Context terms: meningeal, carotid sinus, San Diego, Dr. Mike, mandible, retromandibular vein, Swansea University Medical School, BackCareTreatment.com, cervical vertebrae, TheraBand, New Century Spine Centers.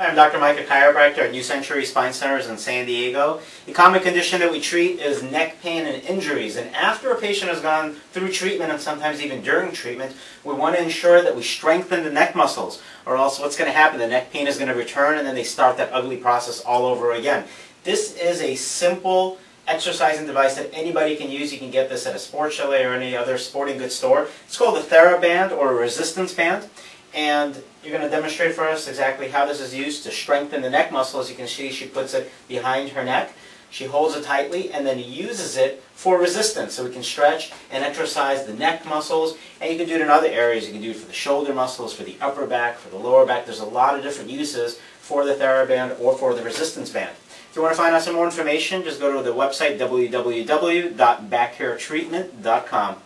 I'm Dr. Mike, a chiropractor at New Century Spine Centers in San Diego. The common condition that we treat is neck pain and injuries. And after a patient has gone through treatment, and sometimes even during treatment, we want to ensure that we strengthen the neck muscles, or else what's going to happen? The neck pain is going to return, and then they start that ugly process all over again. This is a simple exercising device that anybody can use. You can get this at a sports chalet or any other sporting goods store. It's called a TheraBand or a resistance band. And you're going to demonstrate for us exactly how this is used to strengthen the neck muscle. As you can see, she puts it behind her neck. She holds it tightly and then uses it for resistance. So we can stretch and exercise the neck muscles. And you can do it in other areas. You can do it for the shoulder muscles, for the upper back, for the lower back. There's a lot of different uses for the TheraBand or for the resistance band. If you want to find out some more information, just go to the website www.BackCareTreatment.com.